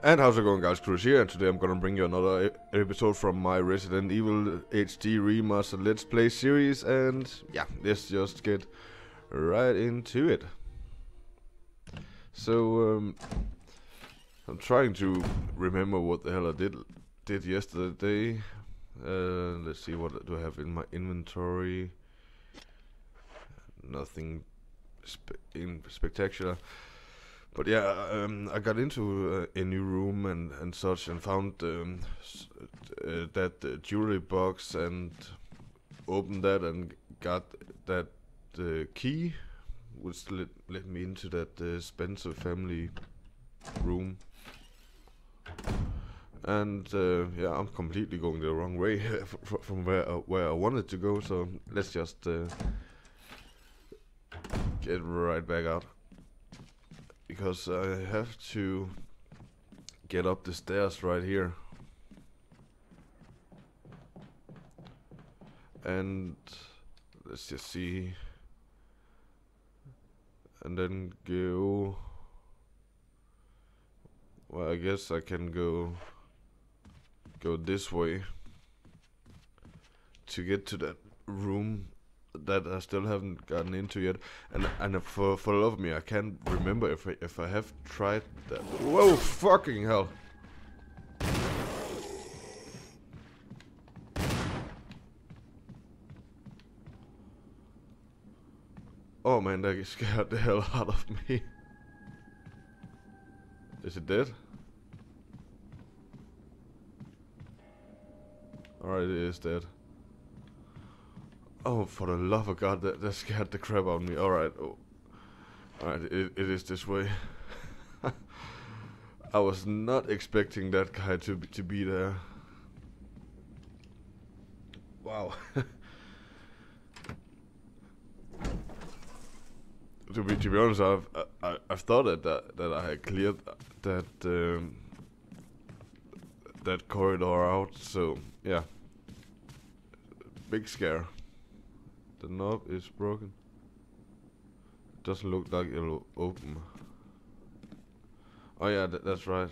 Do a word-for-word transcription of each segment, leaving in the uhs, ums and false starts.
And how's it going, guys? Cruz here, and today I'm gonna bring you another episode from my Resident Evil H D Remastered Let's Play series, and yeah, let's just get right into it. So, um, I'm trying to remember what the hell I did did yesterday. Uh, let's see, what do I have in my inventory? Nothing spe in spectacular. But yeah, um, I got into uh, a new room and, and such, and found um, s uh, that uh, jewelry box, and opened that and got that uh, key, which let, let me into that uh, Spencer family room. And uh, yeah, I'm completely going the wrong way from where I, where I wanted to go, so let's just uh, get right back out. Because I have to get up the stairs right here. And let's just see. And then go. Well, I guess I can go go this way to get to that room that I still haven't gotten into yet, and and for for love of me, I can't remember if I, if I have tried that. Whoa, fucking hell! Oh man, that scared the hell out of me. Is it dead? Alright, it is dead. Oh, for the love of God, that, that scared the crap out of me. Alright, oh. Alright, it, it is this way. I was not expecting that guy to, to be there. Wow. to, be, to be honest, I've, I, I've thought that, that, that I had cleared that, um, that corridor out, so yeah. Big scare. The knob is broken. Doesn't look like it'll open. Oh yeah, th that's right.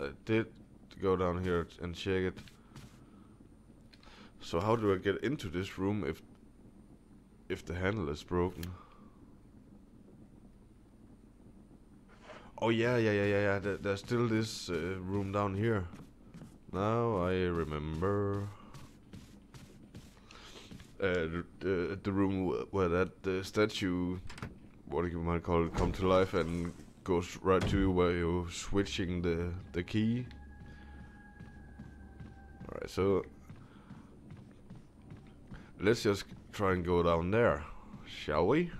I did go down here and check it. So how do I get into this room if if the handle is broken? Oh yeah, yeah, yeah, yeah, yeah. Th there's still this uh, room down here. Now I remember. Uh, the, the room where that uh, statue, what you might call it, come to life and goes right to where you're switching the, the key. Alright, so let's just try and go down there, shall we?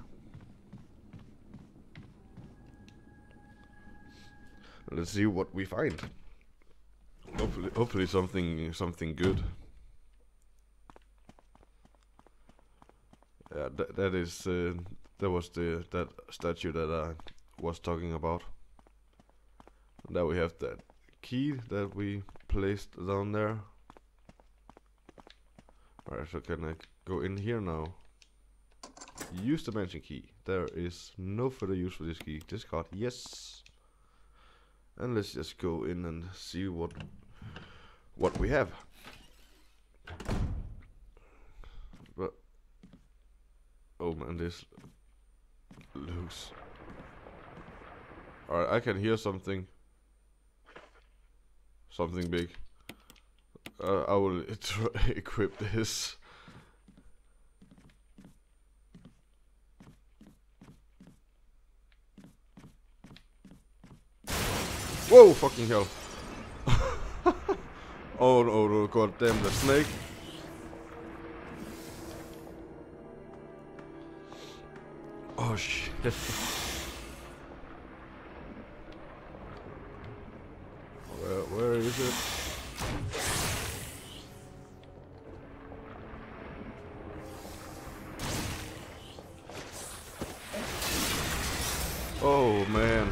Let's see what we find. Hopefully, hopefully something, something good. Yeah, that, that is, uh, that was the, that statue that I was talking about. Now we have that key that we placed down there. Alright, so can I go in here now? Use the mansion key. There is no further use for this key. Discard, yes. And let's just go in and see what, what we have. Oh man, this looks... Alright, I can hear something. Something big. Uh, I will try equip this. Whoa, fucking hell. oh, no, no, god damn the snake. Oh shit. where, where is it? Oh man.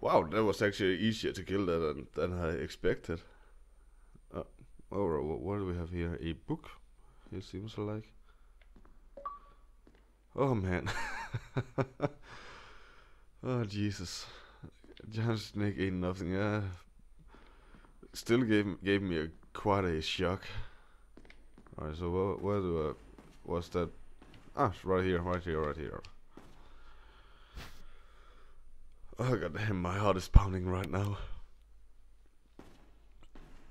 Wow, that was actually easier to kill that than, than I expected. Uh, Alright, what, what do we have here? A book? It seems like. Oh man. Oh, Jesus. Giant snake ate nothing. Yeah. Still gave gave me a, quite a shock. Alright, so where, where do I... What's that? Ah, it's right here, right here, right here. Oh, god damn, my heart is pounding right now.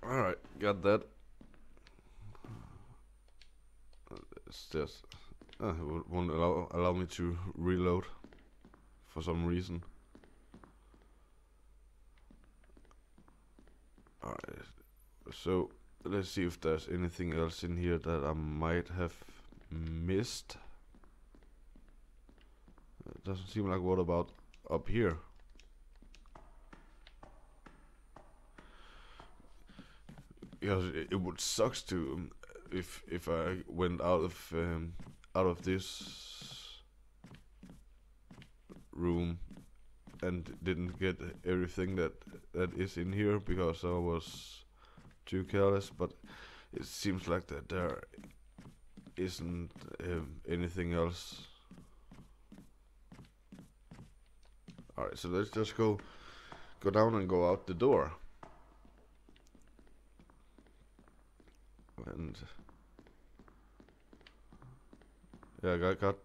Alright, got that. It's just... Uh, it won't allow, allow me to reload for some reason. Alright, so let's see if there's anything else in here that I might have missed. It doesn't seem like. What about up here? Because it, it would suck to um, if if I went out of um, out of this room and didn't get everything that that is in here because I was too careless. But it seems like that there isn't um, anything else. Alright, so let's just go go down and go out the door. And yeah, I got, got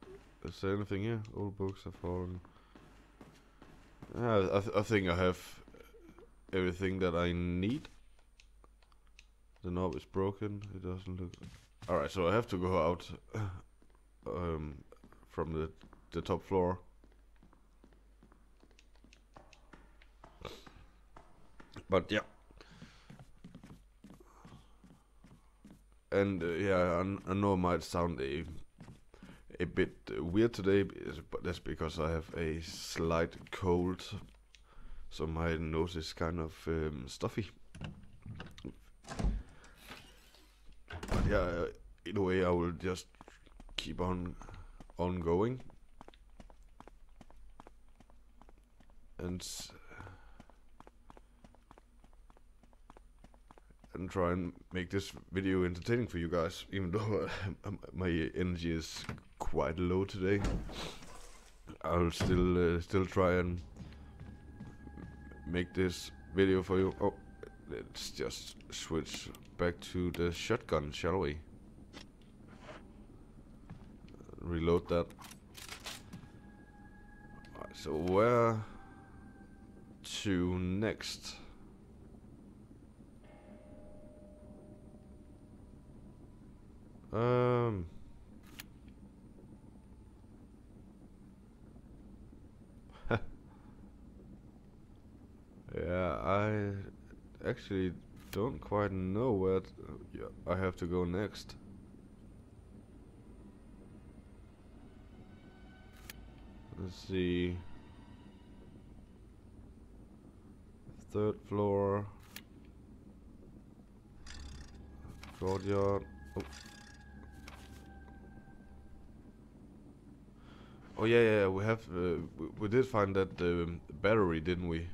is there anything here? All books have fallen. Yeah, I, th I think I have everything that I need. The knob is broken. It doesn't look. Alright, so I have to go out um, from the, the top floor. But yeah. And uh, yeah, I, I know it might sound a, a bit weird today, but that's because I have a slight cold. So my nose is kind of um, stuffy. Yeah, in a way I will just keep on on going and and try and make this video entertaining for you guys, even though my energy is quite low today. I'll still uh, still try and make this video for you. Oh, let's just switch back to the shotgun, shall we? Reload that. Right, so where to next? Um. Yeah, I actually don't quite know where t uh, yeah, I have to go next. Let's see. Third floor. Courtyard. Oh. Oh yeah, yeah. We have. Uh, we, we did find that um, battery, didn't we?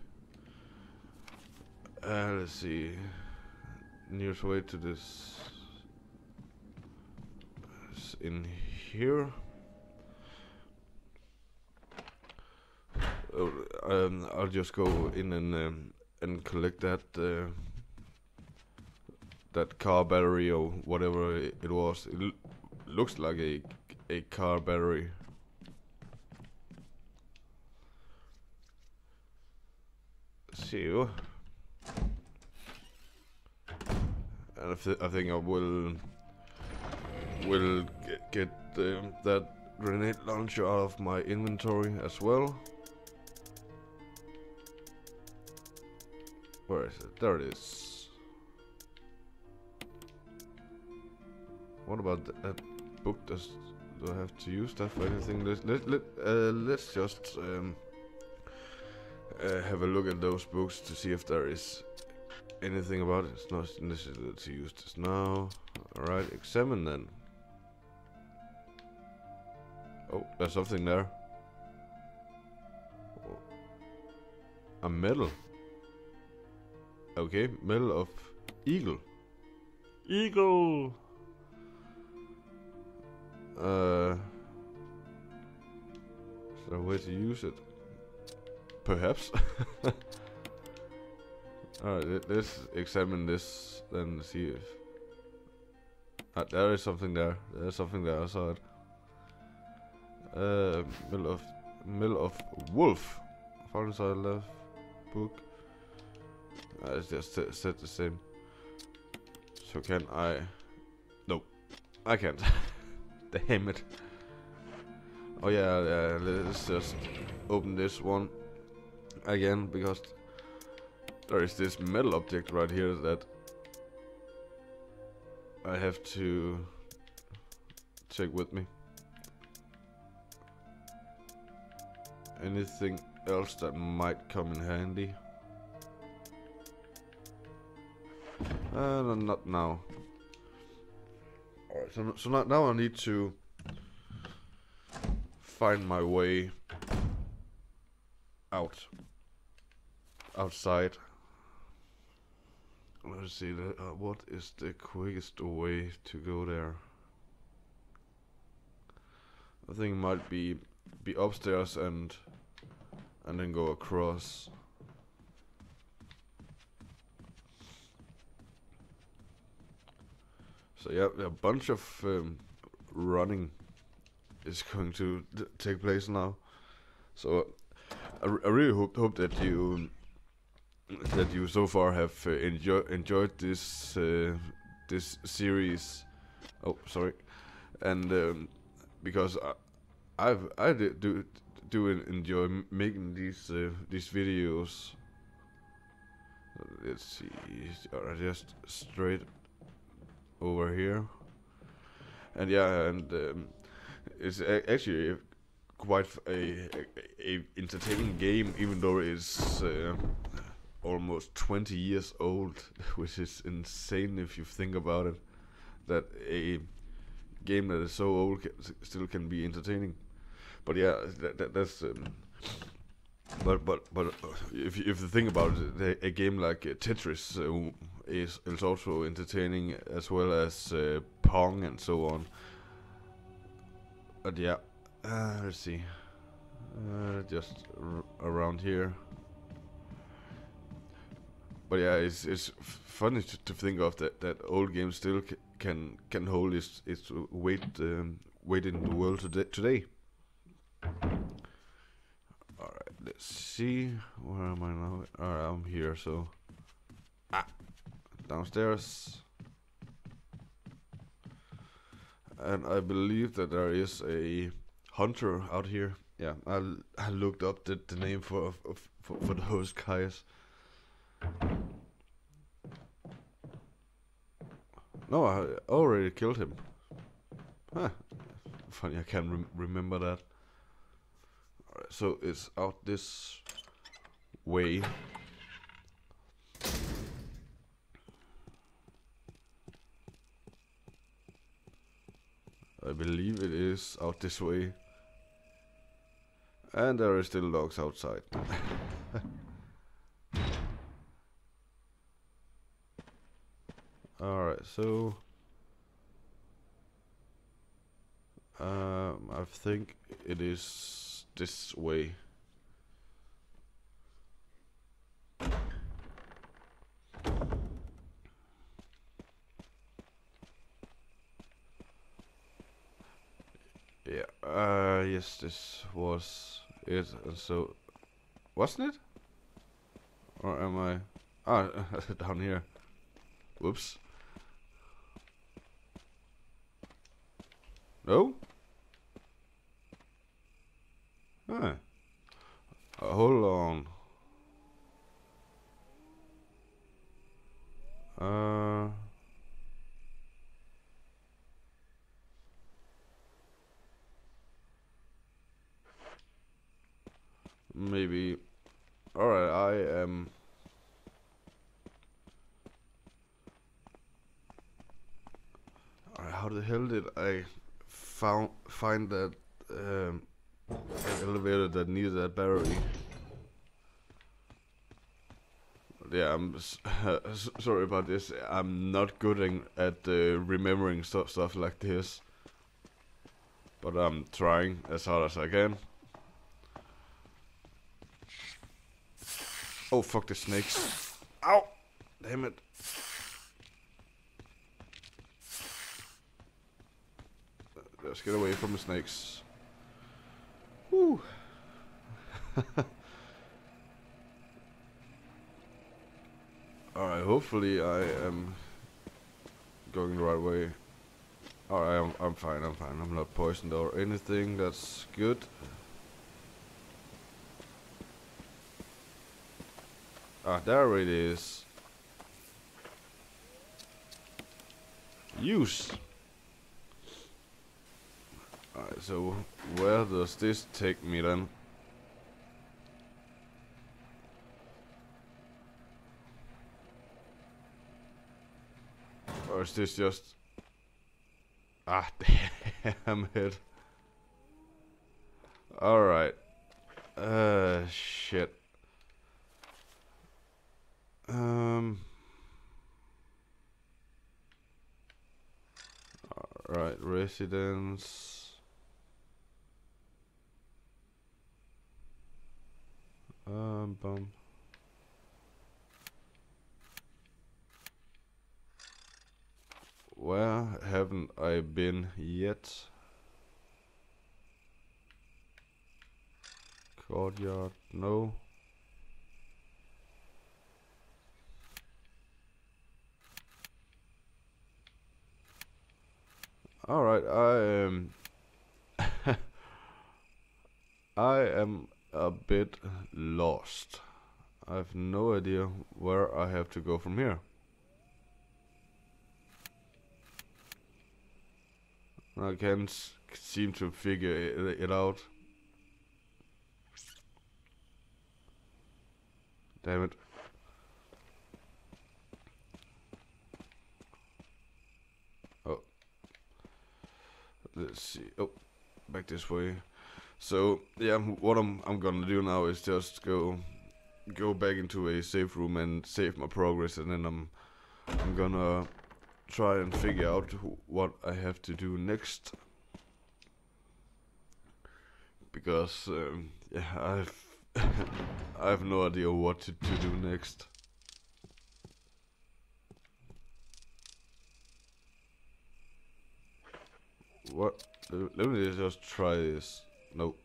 Uh, let's see. Nearest way to this is in here. Oh, um, I'll just go in and um, and collect that uh, that car battery or whatever it was. It l looks like a a car battery. See you. And I, th I think I will will get, get um, that grenade launcher out of my inventory as well. Where is it? There it is. What about th that book? Does do I have to use that for anything? Let's let let uh, let's just um, uh, have a look at those books to see if there is anything about it. It's not necessary to use this now. Alright, examine then. Oh, there's something there. A medal. Okay, medal of eagle. Eagle! Uh, is there a way to use it? perhaps. Alright, let's examine this and see if... Ah, there is something there. There is something there, I saw it. Uh, middle of... Middle of wolf. Found inside left book. Ah, it's just said the same. So can I... Nope. I can't. Damn it. Oh yeah, yeah, let's just open this one again, because there is this metal object right here that I have to take with me. Anything else that might come in handy? Uh, no, not now. Alright, so, so not now I need to find my way out, outside. Let's see, the, uh, what is the quickest way to go there? I think it might be be upstairs and and then go across. So yeah, a bunch of um, running is going to d take place now, so I, r I really hope hope that you that you so far have uh, enjoy enjoyed this uh, this series. Oh, sorry, and um, because I I've, I do do enjoy making these uh, these videos. Let's see, are just straight over here, and yeah, and. Um, It's actually quite a, a, a entertaining game, even though it's uh, almost twenty years old, which is insane if you think about it. That a game that is so old still can be entertaining. But yeah, that, that, that's. Um, but but but if you, if you think about it, a, a game like uh, Tetris uh, is is also entertaining, as well as uh, Pong and so on. But yeah, uh, let's see, uh, just r around here. But yeah, it's it's funny to, to think of that that old games still c can can hold its its weight um, weight in the world today. Today. All right, let's see, where am I now? All right, I'm here. So, ah, downstairs. And I believe that there is a hunter out here. Yeah, I, l I looked up the, the name for, of, of, for for those guys. No, I already killed him. Huh. Funny, I can't rem remember that. Alright, so it's out this way. I believe it is out this way, and there are still dogs outside. All right, so um, I think it is this way. Uh, yes, this was it, and so, wasn't it? Or am I? Ah, down here. Whoops. No? Huh. Uh, hold on. Uh... Maybe. Alright, I am. Alright, how the hell did I found find that um, elevator that needed that battery? Yeah, I'm s sorry about this. I'm not good at uh, remembering stuff stuff like this, but I'm trying as hard as I can. Oh, fuck the snakes. Ow! Damn it. Let's get away from the snakes. Woo! Alright, hopefully I am going the right way. Alright, I'm, I'm fine, I'm fine. I'm not poisoned or anything, that's good. Ah, there it is. Use! Alright, so where does this take me then? Or is this just... Ah, damn it. Alright. Uh, shit. Um... Alright, residence... Um, bum. Where haven't I been yet? Courtyard, no. All right, I am. Um, I am. A bit lost. I have no idea where I have to go from here. I can't seem to figure it, it out. Damn it. Oh. Let's see. Oh, back this way. So yeah, what I'm I'm gonna do now is just go go back into a safe room and save my progress, and then I'm I'm gonna try and figure out who, what I have to do next, because um, yeah, I've I have no idea what to, to do next. What? Let me just try this. Nope.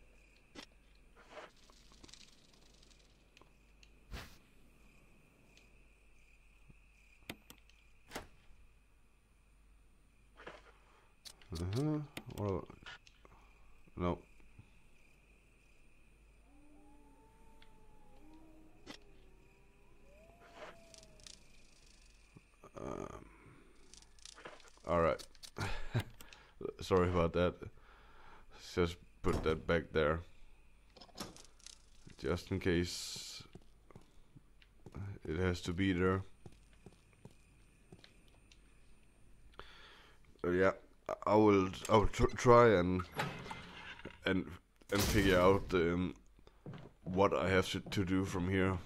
Uh-huh. Well, no. Um, all right. Sorry about that. It's just put that back there, just in case it has to be there. So yeah, I will. I will tr try and and and figure out um, what I have to, to do from here.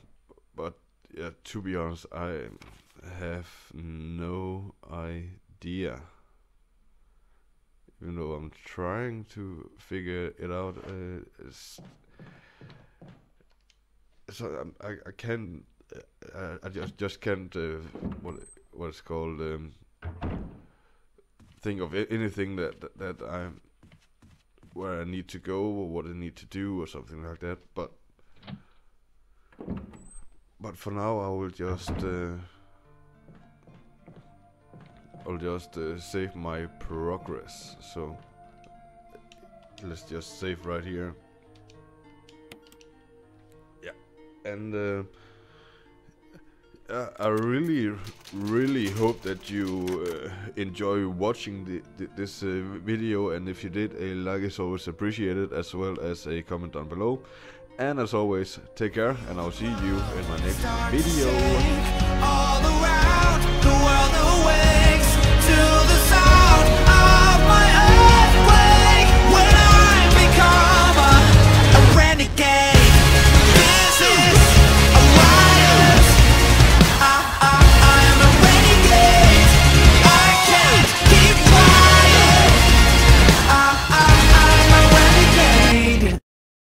But yeah, to be honest, I have no idea. Even though I'm trying to figure it out, uh, it's, so um, I I can't. Uh, I just just can't. Uh, what what it's called? Um, think of anything that, that that I where I need to go or what I need to do or something like that. But but for now, I will just. Uh, I'll just uh, save my progress, so let's just save right here. Yeah, and uh, I really, really hope that you uh, enjoy watching the, the, this uh, video, and if you did, a like is always appreciated, as well as a comment down below. And as always, take care, and I'll see you in my next video. All around the world away. To the side.